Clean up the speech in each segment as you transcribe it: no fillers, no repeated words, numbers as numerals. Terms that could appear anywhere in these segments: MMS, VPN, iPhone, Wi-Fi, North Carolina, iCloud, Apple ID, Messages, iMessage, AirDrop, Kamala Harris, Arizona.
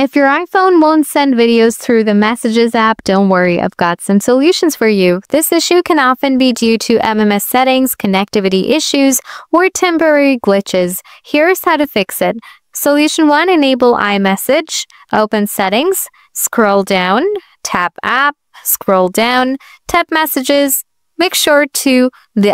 If your iPhone won't send videos through the Messages app, don't worry, I've got some solutions for you. This issue can often be due to MMS settings, connectivity issues, or temporary glitches. Here's how to fix it. Solution 1. Enable iMessage. Open Settings. Scroll down. Tap App. Scroll down. Tap Messages. Make sure the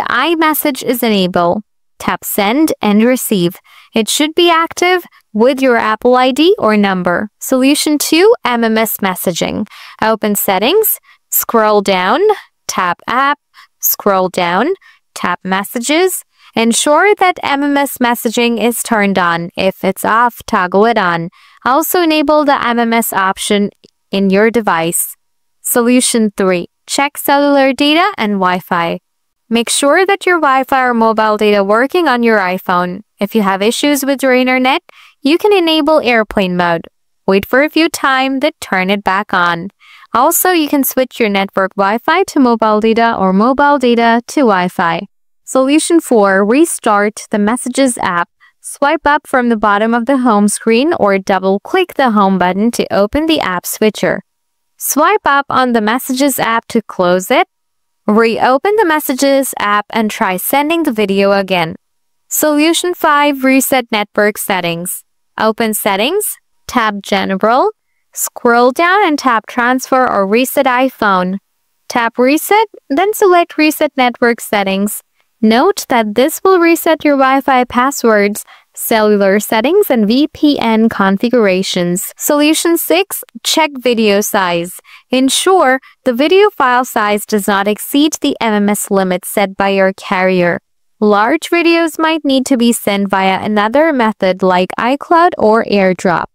iMessage is enabled. Tap Send and Receive. It should be active with your Apple ID or number. Solution 2. MMS Messaging. Open Settings. Scroll down. Tap App. Scroll down. Tap Messages. Ensure that MMS Messaging is turned on. If it's off, toggle it on. Also enable the MMS option in your device. Solution 3. Check cellular data and Wi-Fi. Make sure that your Wi-Fi or mobile data working on your iPhone. If you have issues with your internet, you can enable airplane mode. Wait for a few time, then turn it back on. Also, you can switch your network Wi-Fi to mobile data or mobile data to Wi-Fi. Solution 4. Restart the Messages app. Swipe up from the bottom of the home screen or double-click the home button to open the app switcher. Swipe up on the Messages app to close it. Reopen the Messages app and try sending the video again. Solution 5. Reset network settings. Open Settings, tap General, scroll down and tap Transfer or Reset iPhone. Tap Reset, then select Reset network settings. Note that this will reset your Wi-Fi passwords, cellular settings, and VPN configurations. Solution 6. Check video size. Ensure the video file size does not exceed the MMS limit set by your carrier. Large videos might need to be sent via another method like iCloud or AirDrop.